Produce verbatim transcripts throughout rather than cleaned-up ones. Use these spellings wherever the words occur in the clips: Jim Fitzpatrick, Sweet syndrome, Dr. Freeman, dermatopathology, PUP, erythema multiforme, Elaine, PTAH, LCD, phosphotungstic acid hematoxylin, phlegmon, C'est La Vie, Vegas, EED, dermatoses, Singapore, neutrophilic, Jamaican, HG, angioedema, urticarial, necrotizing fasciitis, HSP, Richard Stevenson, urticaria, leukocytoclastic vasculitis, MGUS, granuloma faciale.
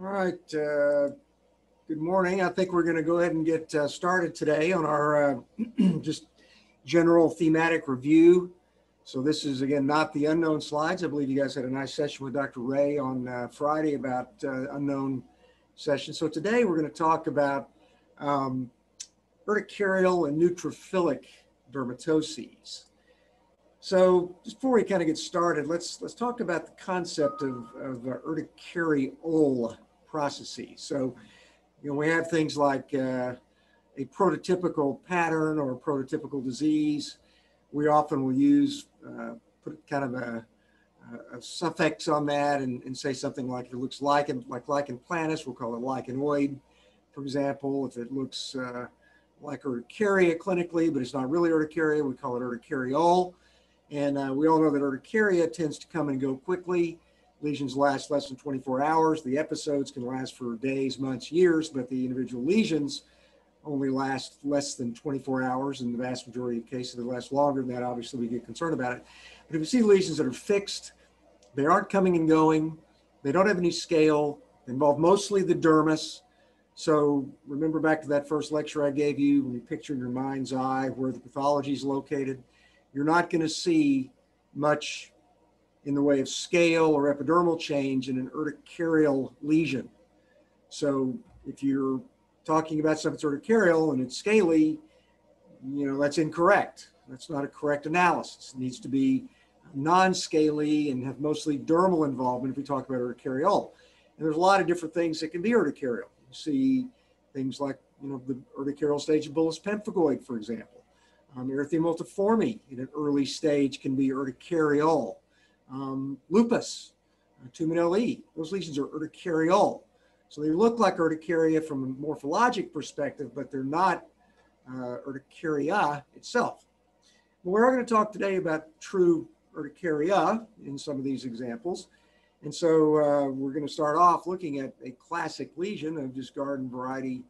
All right, uh, good morning. I think we're going to go ahead and get uh, started today on our uh, just general thematic review. So this is, again, not the unknown slides. I believe you guys had a nice session with Doctor Ray on uh, Friday about uh, unknown sessions. So today we're going to talk about um, urticarial and neutrophilic dermatoses. So just before we kind of get started, let's let's talk about the concept of, of uh, urticarial processes. So, you know, we have things like uh, a prototypical pattern or a prototypical disease. We often will use uh, put kind of a, a suffix on that and, and say something like it looks lichen, like lichen planus, we'll call it lichenoid, for example. If it looks uh, like urticaria clinically, but it's not really urticaria, we call it urticariol. And uh, we all know that urticaria tends to come and go quickly. Lesions last less than twenty-four hours. The episodes can last for days, months, years, but the individual lesions only last less than twenty-four hours. In the vast majority of cases, they last longer than that. Obviously, we get concerned about it. But if you see lesions that are fixed, they aren't coming and going, they don't have any scale, they involve mostly the dermis. So remember back to that first lecture I gave you, when you picture in your mind's eye where the pathology is located, you're not going to see much in the way of scale or epidermal change in an urticarial lesion. So if you're talking about something that's urticarial and it's scaly, you know, that's incorrect. That's not a correct analysis. It needs to be non-scaly and have mostly dermal involvement if we talk about urticarial. And there's a lot of different things that can be urticarial. You see things like, you know, the urticarial stage of bullous pemphigoid, for example. Um, erythema multiforme in an early stage can be urticarial. Um, lupus, uh, tuminal E, those lesions are urticarial. So they look like urticaria from a morphologic perspective, but they're not uh, urticaria itself. But we're going to talk today about true urticaria in some of these examples. And so uh, we're going to start off looking at a classic lesion of just garden variety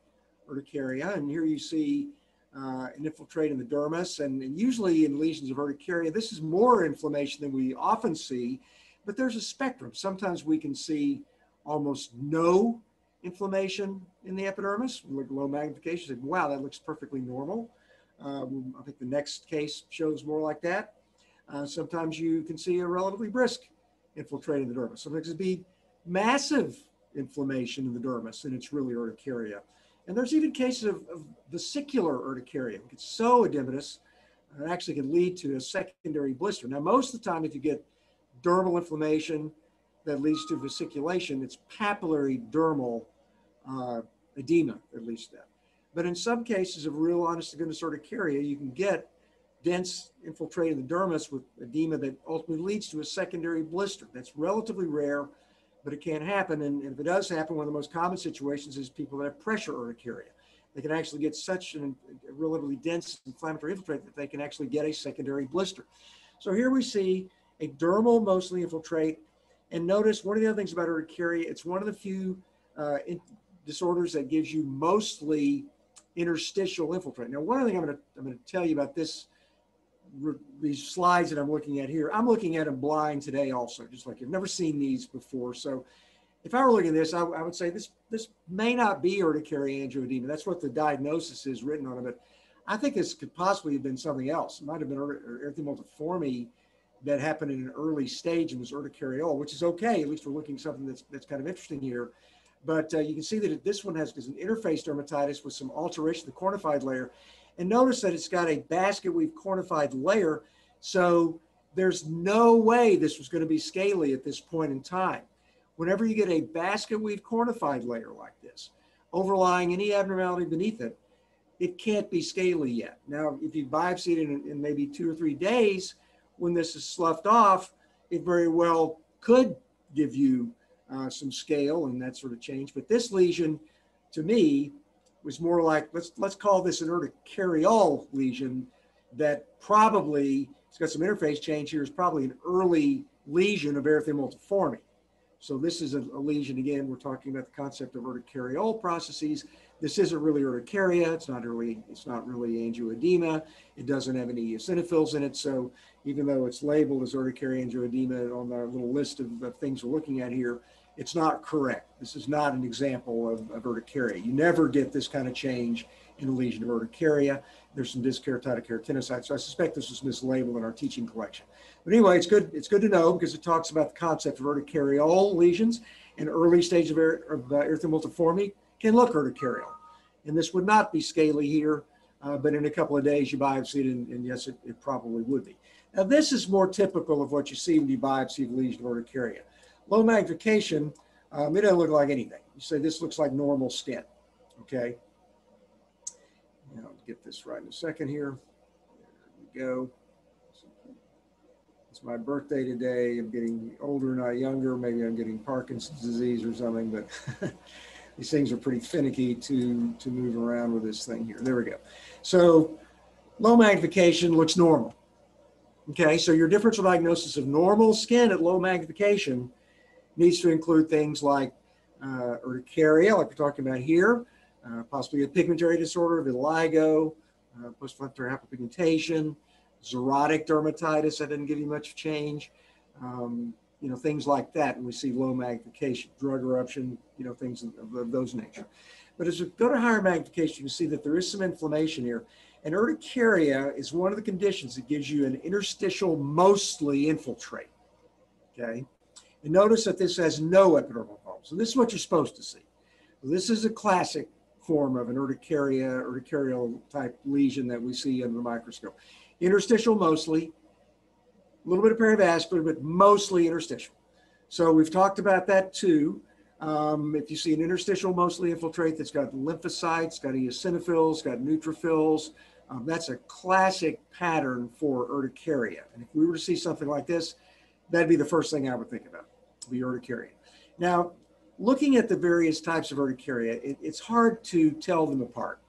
urticaria. And here you see Uh, an infiltrate in the dermis, and, and usually in lesions of urticaria, this is more inflammation than we often see, but there's a spectrum. Sometimes we can see almost no inflammation in the epidermis. We look at low magnification and wow, that looks perfectly normal. Um, I think the next case shows more like that. Uh, sometimes you can see a relatively brisk infiltrate in the dermis. Sometimes it'd be massive inflammation in the dermis, and it's really urticaria. And there's even cases of, of vesicular urticaria. It's so edematous, it actually can lead to a secondary blister. Now, most of the time, if you get dermal inflammation that leads to vesiculation, it's papillary dermal uh, edema that leads to that. But in some cases of real honest-to-goodness urticaria, you can get dense infiltrate in the dermis with edema that ultimately leads to a secondary blister. That's relatively rare, but it can happen, and if it does happen, one of the most common situations is people that have pressure urticaria. They can actually get such an, a relatively dense inflammatory infiltrate that they can actually get a secondary blister. So here we see a dermal mostly infiltrate, and notice one of the other things about urticaria, it's one of the few uh, in disorders that gives you mostly interstitial infiltrate. Now, one other thing I'm going to I'm going to tell you about this, these slides that I'm looking at here, I'm looking at them blind today also, just like you've never seen these before. So if I were looking at this, I, I would say this, this may not be urticaria angioedema. That's what the diagnosis is written on it, but I think this could possibly have been something else. It might have been erythema multiforme that happened in an early stage and was urticarial, which is okay. At least we're looking at something that's, that's kind of interesting here. But uh, you can see that this one has is an interface dermatitis with some alteration of the cornified layer. And notice that it's got a basket weave cornified layer. So there's no way this was going to be scaly at this point in time. Whenever you get a basket weave cornified layer like this, overlying any abnormality beneath it, it can't be scaly yet. Now, if you biopsy it in, in maybe two or three days, when this is sloughed off, it very well could give you uh, some scale and that sort of change. But this lesion, to me, was more like, let's let's call this an urticarial lesion that probably, it's got some interface change here, is probably an early lesion of erythema multiforme. So this is a, a lesion, again, we're talking about the concept of urticarial processes. This isn't really urticaria, it's not really, it's not really angioedema, it doesn't have any eosinophils in it, so even though it's labeled as urticaria angioedema on our little list of, of things we're looking at here, it's not correct. This is not an example of, of urticaria. You never get this kind of change in a lesion of urticaria. There's some diskeratitis keratinocytes, so I suspect this was mislabeled in our teaching collection. But anyway, it's good, it's good to know because it talks about the concept of urticarial lesions and early stage of, of uh, erythema multiforme can look urticarial. And this would not be scaly here, uh, but in a couple of days you biopsy it, and, and yes, it, it probably would be. Now, this is more typical of what you see when you biopsy the lesion of urticaria. Low magnification, um, it doesn't look like anything. You say this looks like normal skin, okay? Now, I'll get this right in a second here. There we go. It's my birthday today. I'm getting older, not younger. Maybe I'm getting Parkinson's disease or something, but these things are pretty finicky to, to move around with this thing here. There we go. So low magnification looks normal. Okay, so your differential diagnosis of normal skin at low magnification needs to include things like uh, urticaria, like we're talking about here, uh, possibly a pigmentary disorder, vitiligo, uh, post-inflammatory hypopigmentation, xerotic dermatitis. That didn't give you much change. Um, you know, things like that when we see low magnification, drug eruption, you know, things of, of those nature. But as we go to higher magnification, you can see that there is some inflammation here. And urticaria is one of the conditions that gives you an interstitial mostly infiltrate, okay? And notice that this has no epidermal bulbs. And this is what you're supposed to see. This is a classic form of an urticaria, urticarial type lesion that we see under the microscope. Interstitial mostly, a little bit of perivascular, but mostly interstitial. So we've talked about that too. Um, if you see an interstitial mostly infiltrate that's got lymphocytes, got eosinophils, got neutrophils, um, that's a classic pattern for urticaria. And if we were to see something like this, that'd be the first thing I would think about, the urticaria. Now, looking at the various types of urticaria, it, it's hard to tell them apart.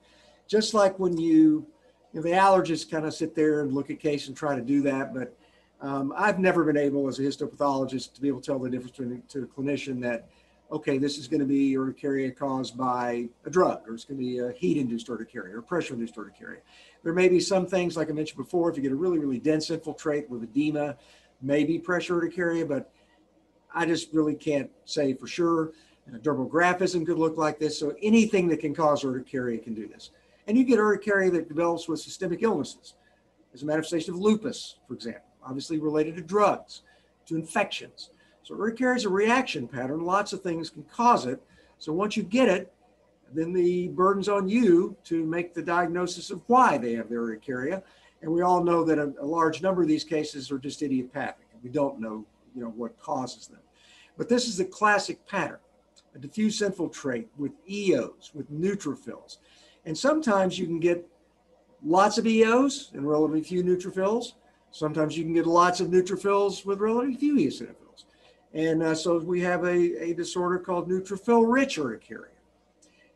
Just like when you, you know, the allergists kind of sit there and look at cases and try to do that, but um, I've never been able as a histopathologist to be able to tell the difference between to a clinician that, okay, this is going to be urticaria caused by a drug, or it's going to be a heat-induced urticaria or pressure-induced urticaria. There may be some things, like I mentioned before, if you get a really, really dense infiltrate with edema, maybe pressure urticaria, but I just really can't say for sure. And a dermal graphism could look like this, so anything that can cause urticaria can do this. And you get urticaria that develops with systemic illnesses. There's a manifestation of lupus, for example, obviously related to drugs, to infections. So urticaria is a reaction pattern. Lots of things can cause it. So once you get it, then the burden's on you to make the diagnosis of why they have their urticaria. And we all know that a, a large number of these cases are just idiopathic. We don't know, you know, what causes them. But this is the classic pattern, a diffuse infiltrate with E Os, with neutrophils. And sometimes you can get lots of E Os and relatively few neutrophils. Sometimes you can get lots of neutrophils with relatively few eosinophils. And uh, so we have a, a disorder called neutrophil-rich urticaria.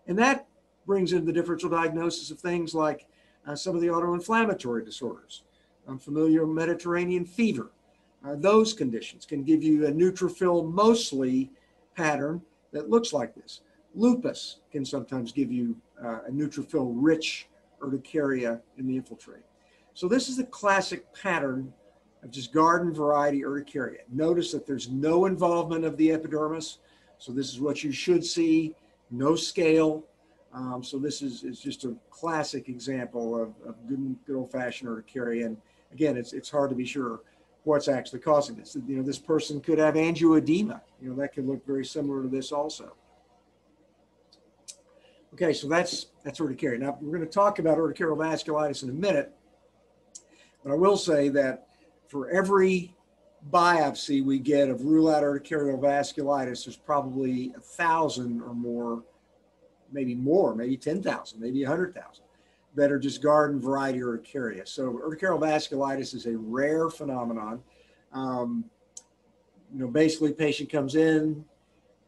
And that brings in the differential diagnosis of things like uh, some of the autoinflammatory disorders, um, familial Mediterranean fever. Uh, those conditions can give you a neutrophil mostly pattern that looks like this. Lupus can sometimes give you uh, a neutrophil-rich urticaria in the infiltrate. So this is the classic pattern of just garden variety urticaria. Notice that there's no involvement of the epidermis. So this is what you should see, no scale. Um, so this is, is just a classic example of, of good, good old fashioned urticaria. And again, it's, it's hard to be sure what's actually causing this. You know, this person could have angioedema. You know, that could look very similar to this also. Okay, so that's, that's urticaria. Now we're gonna talk about urticarial vasculitis in a minute, but I will say that for every biopsy we get of rule-out urticarial vasculitis, there's probably a thousand or more, maybe more, maybe ten thousand, maybe one hundred thousand, that are just garden variety urticaria. So urticarial vasculitis is a rare phenomenon. Um, you know, basically, patient comes in,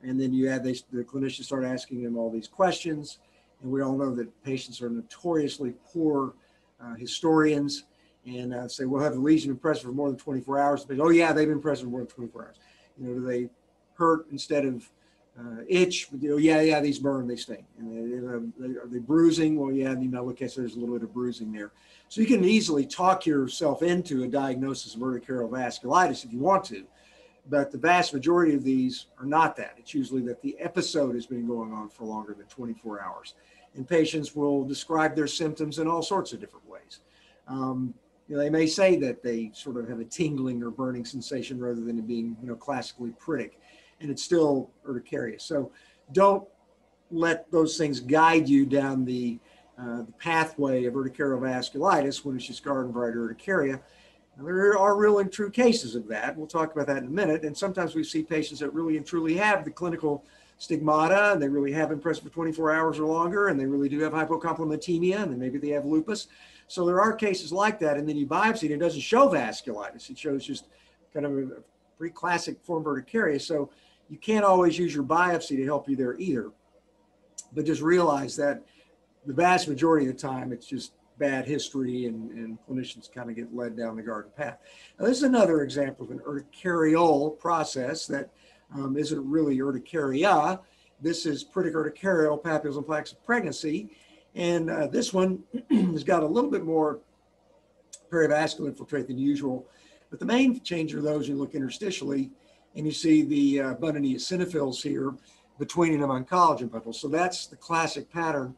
and then you have they, the clinicians start asking them all these questions, and we all know that patients are notoriously poor uh, historians. And uh, say, well, have the lesion been present for more than twenty-four hours? They say, oh yeah, they've been present for more than twenty-four hours. You know, do they hurt instead of uh, itch? You know, yeah, yeah, these burn, they sting. And they, they, are they bruising? Well, yeah, you know, okay, so there's a little bit of bruising there. So you can easily talk yourself into a diagnosis of urticarial vasculitis if you want to, but the vast majority of these are not that. It's usually that the episode has been going on for longer than twenty-four hours. And patients will describe their symptoms in all sorts of different ways. Um, you know, they may say that they sort of have a tingling or burning sensation rather than it being, you know, classically pritic, and it's still urticaria. So don't let those things guide you down the, uh, the pathway of urticarial vasculitis when it's just garden variety urticaria. Now, there are real and true cases of that. We'll talk about that in a minute. And sometimes we see patients that really and truly have the clinical stigmata, and they really have been present for twenty-four hours or longer, and they really do have hypocomplementemia, and then maybe they have lupus. So there are cases like that, and then you biopsy and it doesn't show vasculitis. It shows just kind of a pretty classic form of urticaria. So you can't always use your biopsy to help you there either, but just realize that the vast majority of the time it's just bad history, and, and clinicians kind of get led down the garden path. Now, this is another example of an urticarial process that Um, isn't really urticaria. This is pritic urticarial papules and plaques of pregnancy. And uh, this one has got a little bit more perivascular infiltrate than usual. But the main change are those, you look interstitially, and you see the uh, abundant eosinophils here between and among collagen bundles. So that's the classic pattern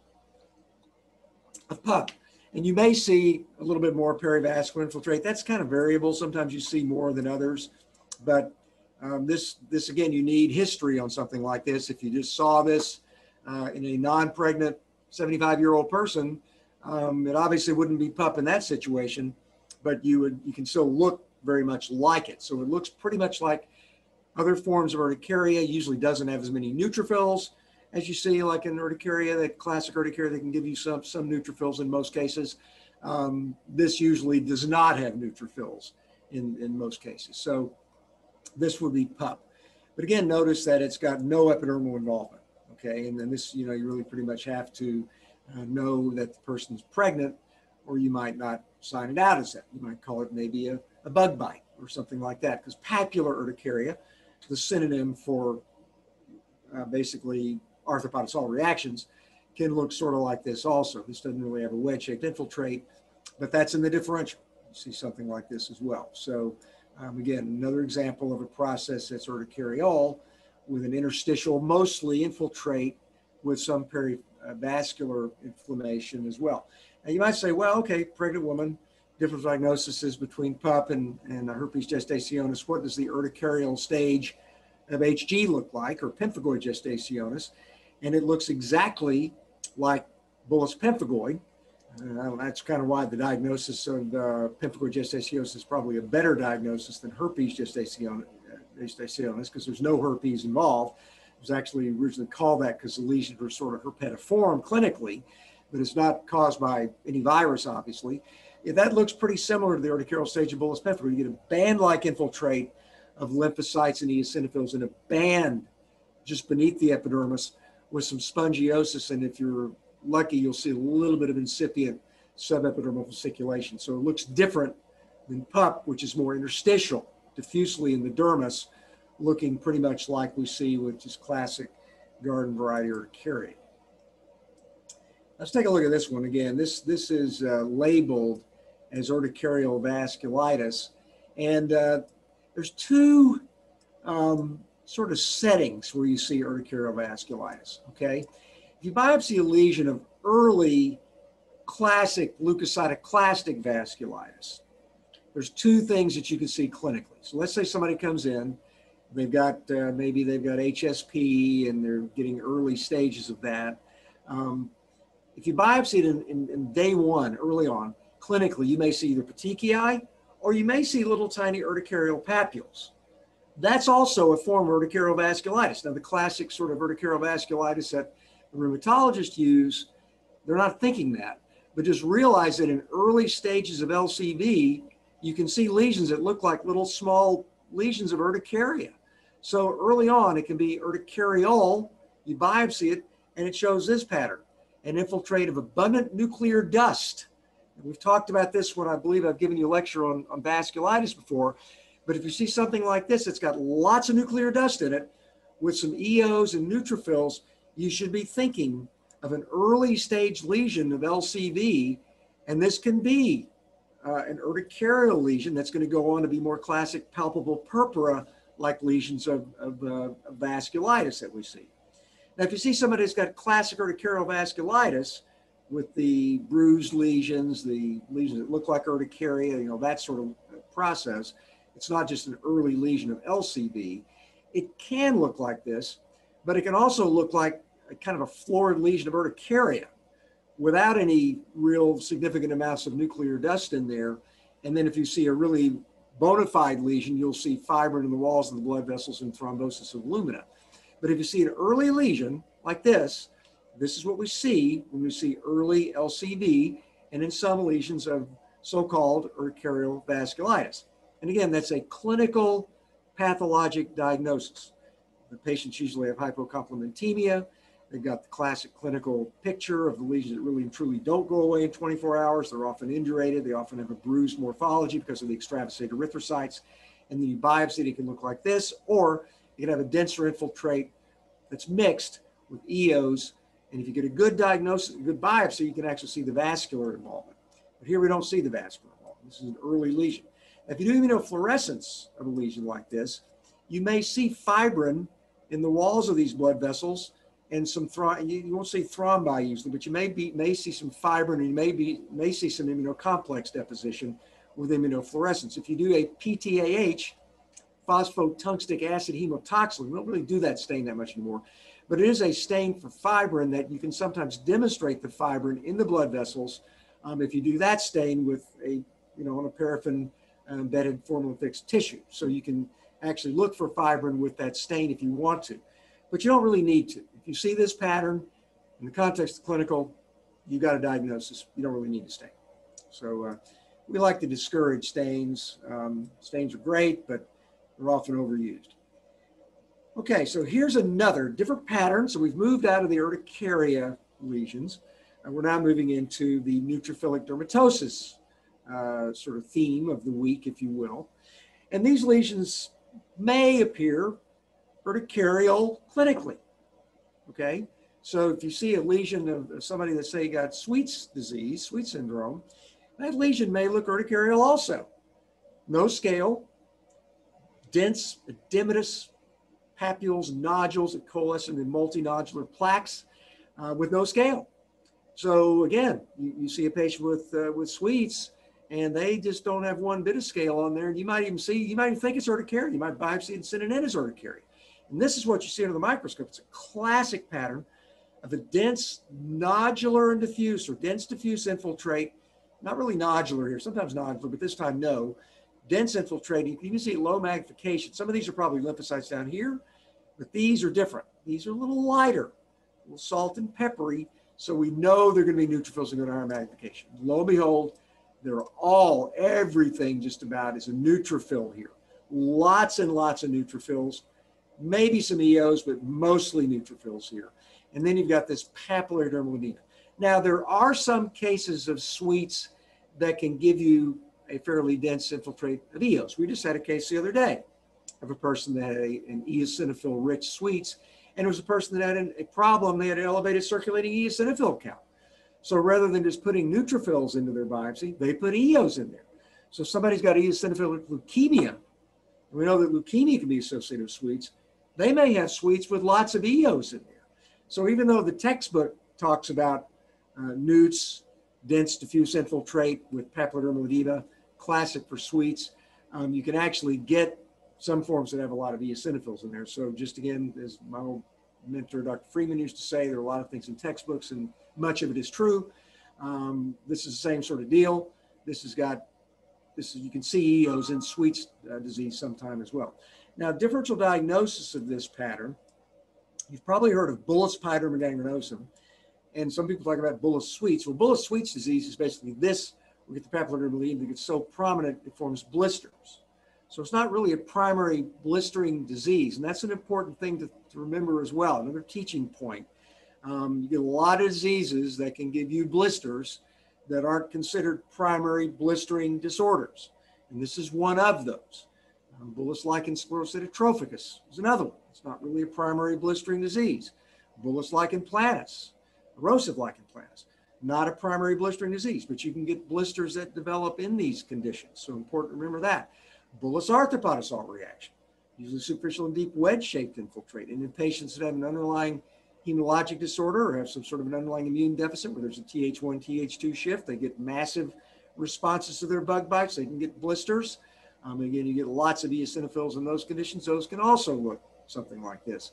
of P U P. And you may see a little bit more perivascular infiltrate. That's kind of variable. Sometimes you see more than others, but Um, this, this again, you need history on something like this. If you just saw this uh, in a non-pregnant seventy-five-year-old person, um, it obviously wouldn't be P U P in that situation, but you would, you can still look very much like it. So it looks pretty much like other forms of urticaria. Usually doesn't have as many neutrophils as you see, like in urticaria, that classic urticaria, they can give you some, some neutrophils in most cases. Um, this usually does not have neutrophils in, in most cases. So this would be P U P. But again, notice that it's got no epidermal involvement, okay? And then this, you know, you really pretty much have to uh, know that the person's pregnant, or you might not sign it out as that. You might call it maybe a, a bug bite or something like that, because papular urticaria, the synonym for uh, basically arthropod sol reactions, can look sort of like this also. This doesn't really have a wedge-shaped infiltrate, but that's in the differential. You see something like this as well. So, Um, again, another example of a process that's urticarial with an interstitial mostly infiltrate with some perivascular inflammation as well. Now you might say, well, okay, pregnant woman, different diagnoses between P U P and, and herpes gestationis. What does the urticarial stage of H G look like, or pemphigoid gestationis? And it looks exactly like bullous pemphigoid. Uh, that's kind of why the diagnosis of uh, pemphigoid gestationis is probably a better diagnosis than herpes gestationis, because there's no herpes involved. It was actually originally called that because the lesions were sort of herpetiform clinically, but it's not caused by any virus, obviously. Yeah, that looks pretty similar to the urticarial stage of bullous pemphigoid. You get a band-like infiltrate of lymphocytes and eosinophils in a band just beneath the epidermis with some spongiosis, and if you're lucky, you'll see a little bit of incipient subepidermal fasciculation. So it looks different than P U P, which is more interstitial, diffusely in the dermis, looking pretty much like we see with just classic garden variety urticaria. Let's take a look at this one again. This, this is uh, labeled as urticarial vasculitis. And uh, there's two um, sort of settings where you see urticarial vasculitis, okay? If you biopsy a lesion of early classic leukocytoclastic vasculitis, there's two things that you can see clinically. So let's say somebody comes in, they've got, uh, maybe they've got H S P and they're getting early stages of that. Um, if you biopsy it in, in, in day one, early on, clinically, you may see either petechiae or you may see little tiny urticarial papules. That's also a form of urticarial vasculitis. Now the classic sort of urticarial vasculitis that rheumatologists use, they're not thinking that, but just realize that in early stages of L C V, you can see lesions that look like little small lesions of urticaria. So early on, it can be urticarial, you biopsy it, and it shows this pattern, an infiltrate of abundant nuclear dust. And we've talked about this when I believe I've given you a lecture on, on vasculitis before, but if you see something like this, it's got lots of nuclear dust in it with some E Os and neutrophils, you should be thinking of an early stage lesion of L C V, and this can be uh, an urticarial lesion that's going to go on to be more classic palpable purpura like lesions of, of uh, vasculitis that we see. Now, if you see somebody that's got classic urticarial vasculitis with the bruised lesions, the lesions that look like urticaria, you know, that sort of process, it's not just an early lesion of L C V. It can look like this, but it can also look like a kind of a florid lesion of urticaria without any real significant amounts of nuclear dust in there. And then if you see a really bona fide lesion, you'll see fibrin in the walls of the blood vessels and thrombosis of lumina. But if you see an early lesion like this, this is what we see when we see early L C V and in some lesions of so-called urticarial vasculitis. And again, that's a clinical pathologic diagnosis. The patients usually have hypocomplementemia. They've got the classic clinical picture of the lesions that really and truly don't go away in twenty-four hours. They're often indurated. They often have a bruised morphology because of the extravasated erythrocytes. And the biopsy, it can look like this, or you can have a denser infiltrate that's mixed with E Os. And if you get a good diagnosis, a good biopsy, you can actually see the vascular involvement. But here we don't see the vascular involvement. This is an early lesion. If you do immunofluorescence of a lesion like this, you may see fibrin in the walls of these blood vessels and some thrombi, you won't see thrombi usually, but you may be may see some fibrin, and you may be may see some immunocomplex deposition with immunofluorescence. If you do a P T A H, phosphotungstic acid hemotoxin, we don't really do that stain that much anymore, but it is a stain for fibrin that you can sometimes demonstrate the fibrin in the blood vessels. Um, if you do that stain with a, you know, on a paraffin embedded formalin fixed tissue, so you can actually look for fibrin with that stain if you want to, but you don't really need to. If you see this pattern in the context of clinical, you got a diagnosis. You don't really need to stain. So uh, we like to discourage stains. Um, stains are great, but they're often overused. Okay, so here's another different pattern. So we've moved out of the urticaria lesions, and we're now moving into the neutrophilic dermatosis uh, sort of theme of the week, if you will. And these lesions may appear urticarial clinically, okay? So if you see a lesion of somebody that, say, got Sweet's disease, Sweet syndrome, that lesion may look urticarial also. No scale, dense edematous papules, nodules that coalesce into multinodular plaques uh, with no scale. So again, you, you see a patient with, uh, with Sweet's, and they just don't have one bit of scale on there. And you might even see, you might even think it's urticaria. You might biopsy and send it in as urticaria. And this is what you see under the microscope. It's a classic pattern of a dense nodular and diffuse, or dense diffuse infiltrate. Not really nodular here, sometimes nodular, but this time no. Dense infiltrate. You can see low magnification. Some of these are probably lymphocytes down here, but these are different. These are a little lighter, a little salt and peppery. So we know they're going to be neutrophils and go to higher magnification. Lo and behold, they're all, everything just about is a neutrophil here. Lots and lots of neutrophils, maybe some E Os, but mostly neutrophils here. And then you've got this papillary dermal edema. Now, there are some cases of Sweets that can give you a fairly dense infiltrate of E Os. We just had a case the other day of a person that had a, an eosinophil-rich Sweets, and it was a person that had an, a problem. They had an elevated circulating eosinophil count. So rather than just putting neutrophils into their biopsy, they put E Os in there. So if somebody's got eosinophilic leukemia, and we know that leukemia can be associated with Sweets, they may have Sweets with lots of E Os in there. So even though the textbook talks about uh, N U T S, dense diffuse infiltrate with papillodermal edema, classic for Sweets, um, you can actually get some forms that have a lot of eosinophils in there. So just again, as my old mentor, Doctor Freeman, used to say, there are a lot of things in textbooks, and much of it is true. Um, this is the same sort of deal. This has got, this is, you can see E Os in Sweet's uh, disease sometime as well. Now, differential diagnosis of this pattern, you've probably heard of bullous pyoderma gangrenosum, and some people talk about bullous Sweets. Well, bullous Sweets disease is basically this. We get the papillodermal edema that gets so prominent it forms blisters. So it's not really a primary blistering disease, and that's an important thing to, to remember as well, another teaching point. Um, you get a lot of diseases that can give you blisters that aren't considered primary blistering disorders, and this is one of those. Um, bullous lichen sclerosed atrophicus is another one. It's not really a primary blistering disease. Bullous lichen planus, erosive lichen planus, not a primary blistering disease, but you can get blisters that develop in these conditions, so important to remember that. Bullous arthropod assault reaction, usually superficial and deep wedge-shaped infiltrate. And in patients that have an underlying hematologic disorder or have some sort of an underlying immune deficit where there's a T H one, T H two shift, they get massive responses to their bug bites. They can get blisters. Um, again, you get lots of eosinophils in those conditions. Those can also look something like this.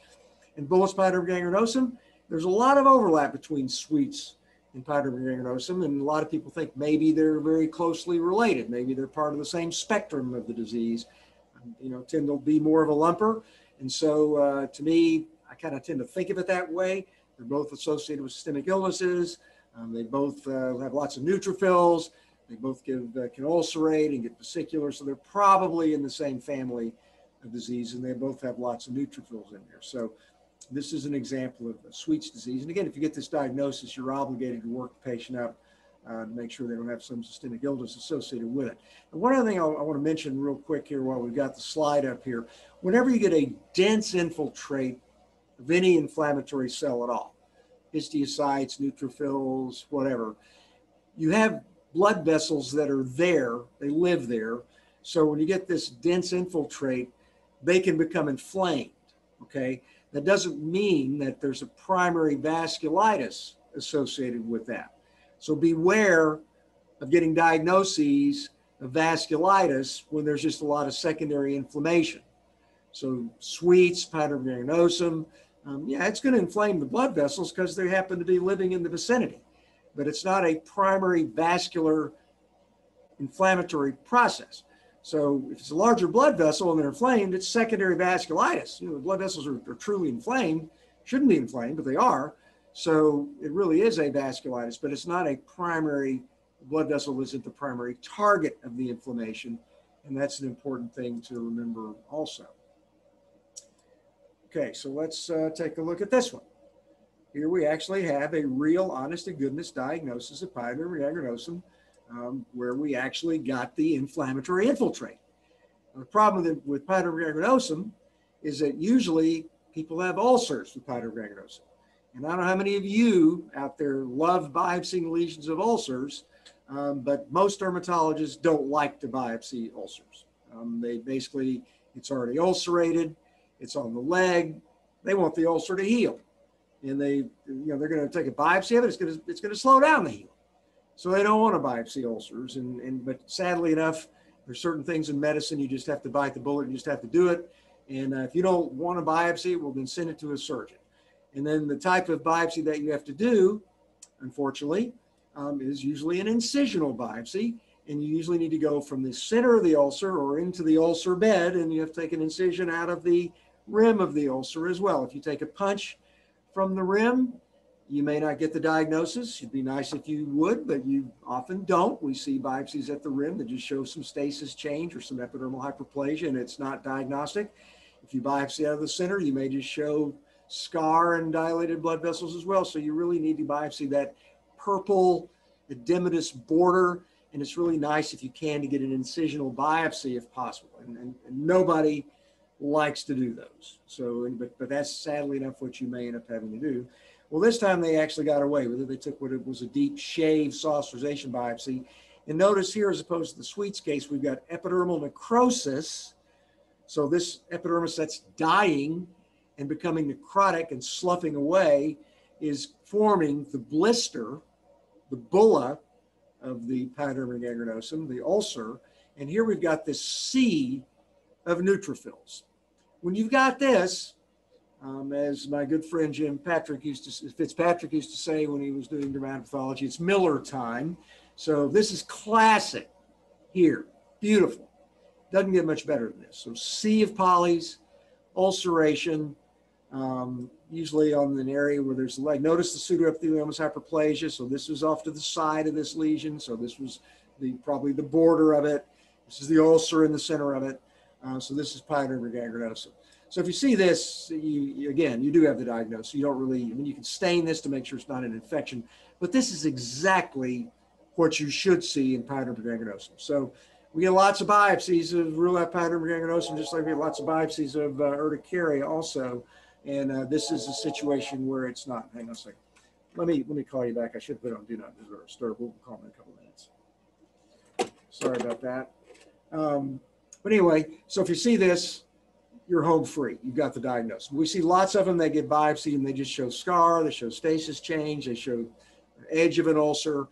In bullous pyoderma gangrenosum, there's a lot of overlap between sweets and pyoderma gangrenosum, and a lot of people think maybe they're very closely related. Maybe they're part of the same spectrum of the disease. You know, tend to be more of a lumper. And so uh, to me, I kind of tend to think of it that way. They're both associated with systemic illnesses. Um, they both uh, have lots of neutrophils. They both give, uh, can ulcerate and get vesicular. So they're probably in the same family of disease, and they both have lots of neutrophils in there. So this is an example of a Sweets disease. And again, if you get this diagnosis, you're obligated to work the patient up uh, to make sure they don't have some systemic illness associated with it. And one other thing I, I want to mention real quick here while we've got the slide up here, whenever you get a dense infiltrate of any inflammatory cell at all, histiocytes, neutrophils, whatever, you have blood vessels that are there, they live there. So when you get this dense infiltrate, they can become inflamed, okay? That doesn't mean that there's a primary vasculitis associated with that. So beware of getting diagnoses of vasculitis when there's just a lot of secondary inflammation. So sweets, pyoderma gangrenosum, um, yeah, it's gonna inflame the blood vessels because they happen to be living in the vicinity, but it's not a primary vascular inflammatory process. So if it's a larger blood vessel and they're inflamed, it's secondary vasculitis. You know, the blood vessels are, are truly inflamed, shouldn't be inflamed, but they are. So it really is a vasculitis, but it's not a primary, the blood vessel isn't the primary target of the inflammation. And that's an important thing to remember also. Okay, so let's uh, take a look at this one. Here we actually have a real honest to goodness diagnosis of pyoderma gangrenosum, Um, where we actually got the inflammatory infiltrate. Now, the problem with, with pyoderma gangrenosum is that usually people have ulcers with pyoderma gangrenosum. And I don't know how many of you out there love biopsying lesions of ulcers, um, but most dermatologists don't like to biopsy ulcers. Um, they basically, it's already ulcerated, it's on the leg, they want the ulcer to heal. And they, you know, they're gonna take a biopsy of it, it's gonna, it's gonna slow down the healing. So they don't want to biopsy ulcers, and, and but sadly enough, there's certain things in medicine, you just have to bite the bullet, you just have to do it. And uh, if you don't want a biopsy, well then send it to a surgeon. And then the type of biopsy that you have to do, unfortunately, um, is usually an incisional biopsy. And you usually need to go from the center of the ulcer or into the ulcer bed, and you have to take an incision out of the rim of the ulcer as well. If you take a punch from the rim, you may not get the diagnosis. It'd be nice if you would, but you often don't. We see biopsies at the rim that just show some stasis change or some epidermal hyperplasia, and it's not diagnostic. If you biopsy out of the center, you may just show scar and dilated blood vessels as well. So you really need to biopsy that purple edematous border, and it's really nice if you can to get an incisional biopsy if possible. And, and, and nobody likes to do those. So, but, but that's sadly enough what you may end up having to do. Well, this time they actually got away with it. They took what it was a deep shave saucerization biopsy. And notice here, as opposed to the Sweets case, we've got epidermal necrosis. So this epidermis that's dying and becoming necrotic and sloughing away is forming the blister, the bulla of the pyoderma gangrenosum, the ulcer. And here we've got this sea of neutrophils. When you've got this, Um, as my good friend Jim Patrick used to, Fitzpatrick used to say when he was doing dermatopathology, it's Miller time. So this is classic here, beautiful. Doesn't get much better than this. So sea of polys, ulceration, um, usually on an area where there's leg. Notice the pseudoepitheliomatous hyperplasia. So this was off to the side of this lesion. So this was the probably the border of it. This is the ulcer in the center of it. Uh, so this is pyoderma gangrenosum. So if you see this, you, again, you do have the diagnosis. You don't really, I mean, you can stain this to make sure it's not an infection, but this is exactly what you should see in pyoderma gangrenosum. So we get lots of biopsies of rule out pyoderma gangrenosum, just like we get lots of biopsies of uh, urticaria also. And uh, this is a situation where it's not. Hang on a second. Let me, let me call you back. I should have put on do not disturb. We'll call in a couple minutes. Sorry about that. Um, but anyway, so if you see this, you're home free. You've got the diagnosis. We see lots of them, they get biopsy and they just show scar, they show stasis change, they show edge of an ulcer.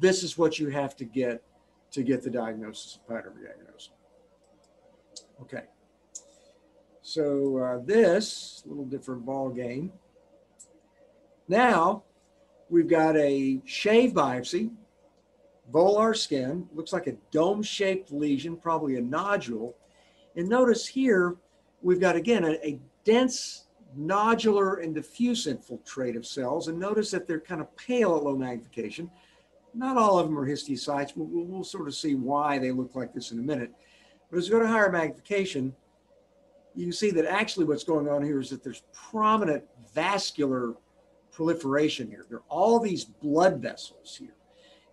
This is what you have to get to get the diagnosis of pattern diagnosis. Okay. So uh, this, a little different ball game. Now we've got a shave biopsy, volar skin, looks like a dome-shaped lesion, probably a nodule. And notice here, we've got, again, a, a dense nodular and diffuse infiltrate of cells. And notice that they're kind of pale at low magnification. Not all of them are histiocytes. We'll, we'll sort of see why they look like this in a minute. But as we go to higher magnification, you can see that actually what's going on here is that there's prominent vascular proliferation here. There are all these blood vessels here.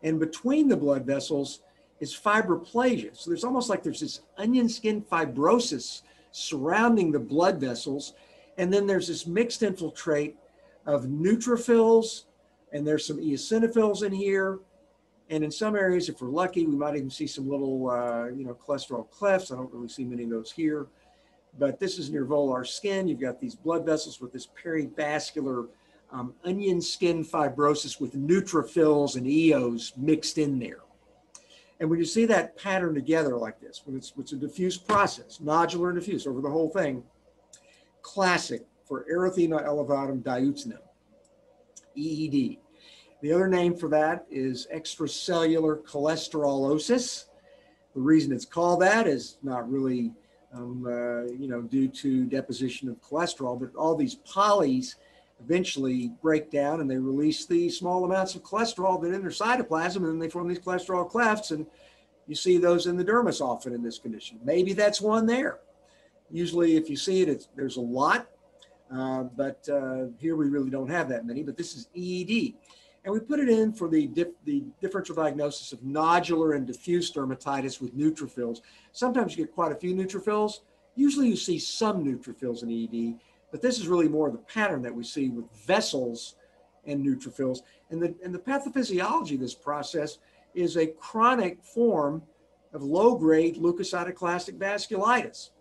And between the blood vessels is fibroplasia. So there's almost like there's this onion skin fibrosis surrounding the blood vessels. And then there's this mixed infiltrate of neutrophils, and there's some eosinophils in here. And in some areas, if we're lucky, we might even see some little, uh, you know, cholesterol clefts. I don't really see many of those here. But this is near volar skin. You've got these blood vessels with this perivascular um, onion skin fibrosis with neutrophils and E Os mixed in there. And when you see that pattern together like this, when it's, it's a diffuse process, nodular and diffuse over the whole thing, classic for erythema elevatum diutinum, E E D. The other name for that is extracellular cholesterolosis. The reason it's called that is not really um, uh, you know, due to deposition of cholesterol, but all these polys eventually break down and they release the small amounts of cholesterol that are in their cytoplasm, and then they form these cholesterol clefts, and you see those in the dermis often in this condition. Maybe that's one there. Usually if you see it, it's, there's a lot, uh, but uh, here we really don't have that many, but this is E E D. And we put it in for the, dif the differential diagnosis of nodular and diffuse dermatitis with neutrophils. Sometimes you get quite a few neutrophils. Usually you see some neutrophils in E E D, but this is really more the pattern that we see with vessels and neutrophils. And the, and the pathophysiology of this process is a chronic form of low-grade leukocytoclastic vasculitis.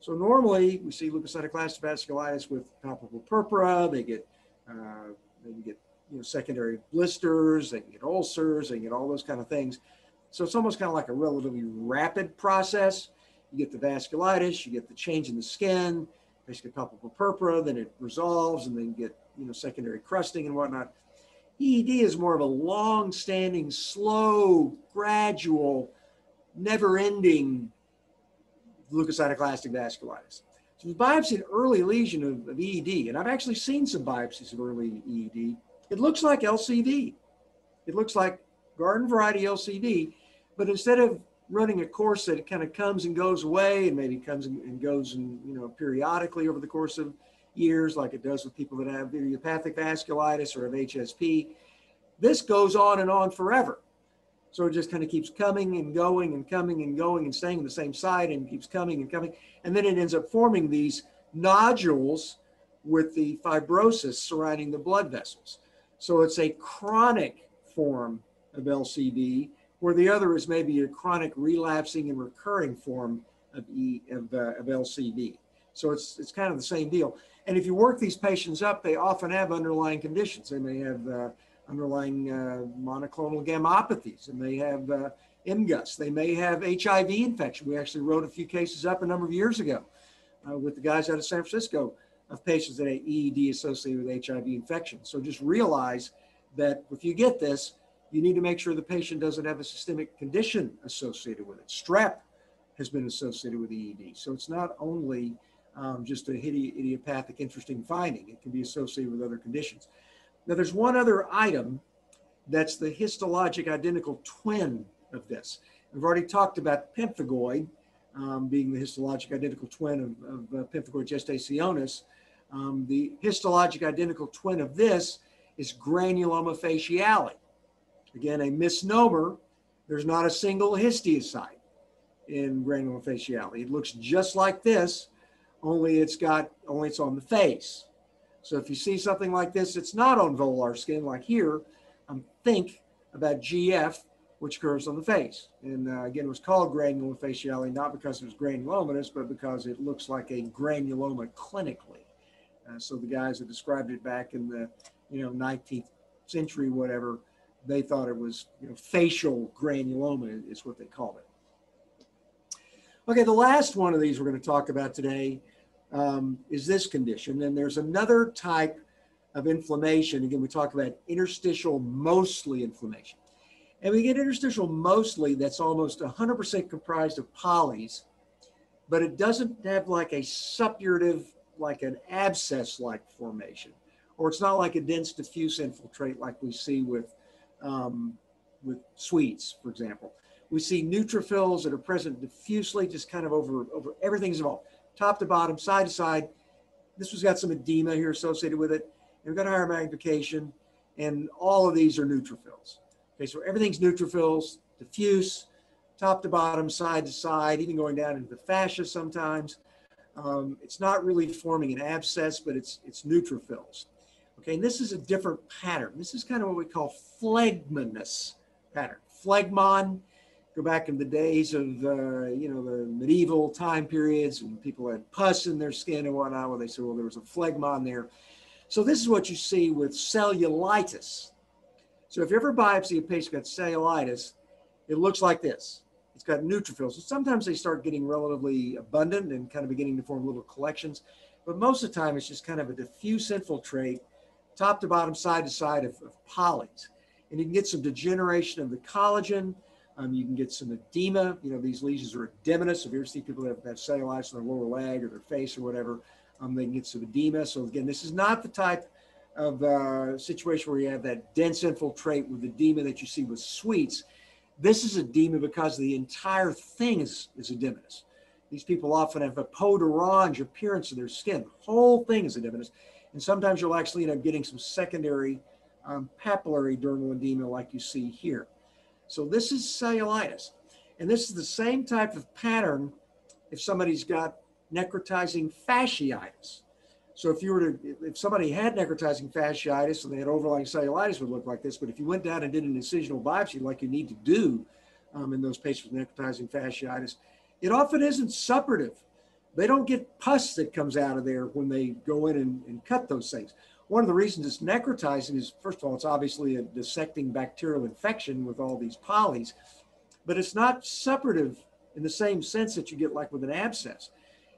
So normally we see leukocytoclastic vasculitis with palpable purpura. They get, uh, they can get you know, secondary blisters, they can get ulcers, they can get all those kind of things. So it's almost kind of like a relatively rapid process. You get the vasculitis, you get the change in the skin, basically palpable purpura, then it resolves, and then you get you know, secondary crusting and whatnot. E E D is more of a long-standing, slow, gradual, never-ending leukocytoclastic vasculitis. So we biopsied an early lesion of, of E E D, and I've actually seen some biopsies of early E E D. It looks like L C D. It looks like garden variety L C D, but instead of running a course that it kind of comes and goes away, and maybe comes and goes and you know periodically over the course of years, like it does with people that have idiopathic vasculitis or have H S P, this goes on and on forever. So it just kind of keeps coming and going and coming and going and staying in the same site and keeps coming and coming, and then it ends up forming these nodules with the fibrosis surrounding the blood vessels. So it's a chronic form of L C D, where the other is maybe a chronic relapsing and recurring form of, e, of, uh, of L C D. So it's, it's kind of the same deal. And if you work these patients up, they often have underlying conditions. They may have uh, underlying uh, monoclonal gammopathies, and they have uh, M G U S. They may have H I V infection. We actually wrote a few cases up a number of years ago uh, with the guys out of San Francisco of patients that had E E D associated with H I V infection. So just realize that if you get this, you need to make sure the patient doesn't have a systemic condition associated with it. Strep has been associated with E E D. So it's not only um, just a idiopathic interesting finding. It can be associated with other conditions. Now there's one other item that's the histologic identical twin of this. We've already talked about pemphigoid um, being the histologic identical twin of, of uh, pemphigoid gestationis. Um, the histologic identical twin of this is granuloma faciale. Again, a misnomer, there's not a single histiocyte in granuloma faciale. It looks just like this, only it's got, only it's on the face. So if you see something like this, it's not on volar skin like here, um, think about G F which occurs on the face. And uh, again, it was called granular faciale, not because it was granulomatous, but because it looks like a granuloma clinically. Uh, so the guys that described it back in the, you know, nineteenth century, whatever, they thought it was, you know, facial granuloma is what they called it. Okay, the last one of these we're going to talk about today um, is this condition. And there's another type of inflammation. Again, we talk about interstitial mostly inflammation. And we get interstitial mostly that's almost one hundred percent comprised of polys, but it doesn't have like a suppurative, like an abscess-like formation, or it's not like a dense diffuse infiltrate like we see with, um, with sweets, for example. We see neutrophils that are present diffusely, just kind of over, over everything's involved, top to bottom, side to side. This one's got some edema here associated with it. And we've got higher magnification, and all of these are neutrophils. Okay, so everything's neutrophils, diffuse, top to bottom, side to side, even going down into the fascia sometimes. Um, it's not really forming an abscess, but it's, it's neutrophils. Okay, and this is a different pattern. This is kind of what we call phlegmonous pattern. Phlegmon, go back in the days of the, you know, the medieval time periods when people had pus in their skin and whatnot, where they said, well, there was a phlegmon there. So this is what you see with cellulitis. So if you ever biopsy a patient got cellulitis, it looks like this. It's got neutrophils. So sometimes they start getting relatively abundant and kind of beginning to form little collections. But most of the time, it's just kind of a diffuse infiltrate, top to bottom, side to side of, of polys. And you can get some degeneration of the collagen. Um, you can get some edema. You know, these lesions are edematous. So if you ever see people that have, have cellulitis on their lower leg or their face or whatever, um, they can get some edema. So again, this is not the type of a situation where you have that dense infiltrate with edema that you see with sweets. This is edema because the entire thing is, is edematous. These people often have a peau d'orange appearance of their skin. The whole thing is edematous. And sometimes you'll actually end up getting some secondary um, papillary dermal edema like you see here. So this is cellulitis. And this is the same type of pattern if somebody's got necrotizing fasciitis. So if you were to, if somebody had necrotizing fasciitis and they had overlying cellulitis, it would look like this. But if you went down and did an incisional biopsy like you need to do um, in those patients with necrotizing fasciitis, it often isn't suppurative. They don't get pus that comes out of there when they go in and, and cut those things. One of the reasons it's necrotizing is, first of all, it's obviously a dissecting bacterial infection with all these polys, but it's not suppurative in the same sense that you get like with an abscess.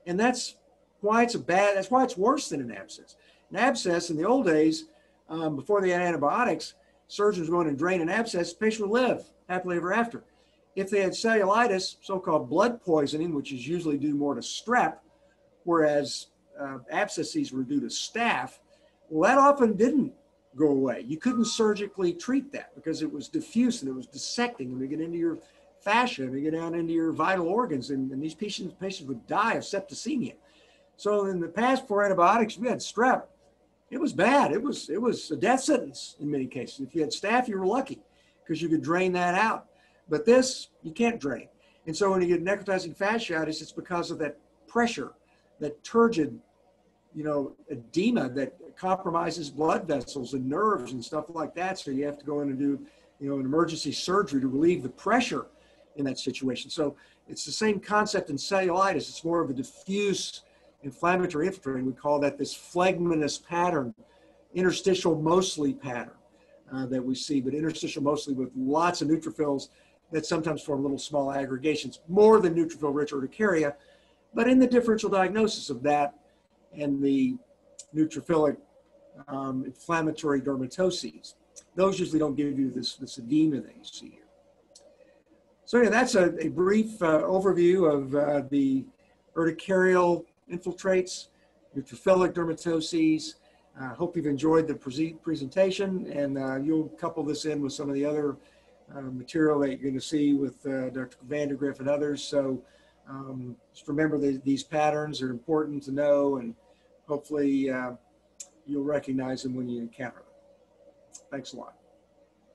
And that's why it's a bad, that's why it's worse than an abscess. An abscess in the old days, um, before they had antibiotics, surgeons went and drained an abscess, the patient would live happily ever after. If they had cellulitis, so-called blood poisoning, which is usually due more to strep, whereas uh, abscesses were due to staph, well, that often didn't go away. You couldn't surgically treat that because it was diffuse and it was dissecting and we get into your fascia and we get down into your vital organs, and, and these patients, patients would die of septicemia. So in the past, before antibiotics, we had strep. It was bad. It was, it was a death sentence in many cases. If you had staph, you were lucky because you could drain that out. But this, you can't drain. And so when you get necrotizing fasciitis, it's because of that pressure, that turgid, you know, edema that compromises blood vessels and nerves and stuff like that. So you have to go in and do, you know, an emergency surgery to relieve the pressure in that situation. So it's the same concept in cellulitis. It's more of a diffuse inflammatory infiltrate. We call that this phlegmonous pattern, interstitial mostly pattern uh, that we see, but interstitial mostly with lots of neutrophils that sometimes form little small aggregations, more than neutrophil-rich urticaria, but in the differential diagnosis of that and the neutrophilic um, inflammatory dermatoses, those usually don't give you this, this edema that you see here. So yeah, that's a, a brief uh, overview of uh, the urticarial infiltrates, neutrophilic dermatoses. I uh, hope you've enjoyed the pre presentation, and uh, you'll couple this in with some of the other uh, material that you're going to see with uh, Doctor Vandergriff and others. So um, just remember that these patterns are important to know, and hopefully uh, you'll recognize them when you encounter them. Thanks a lot.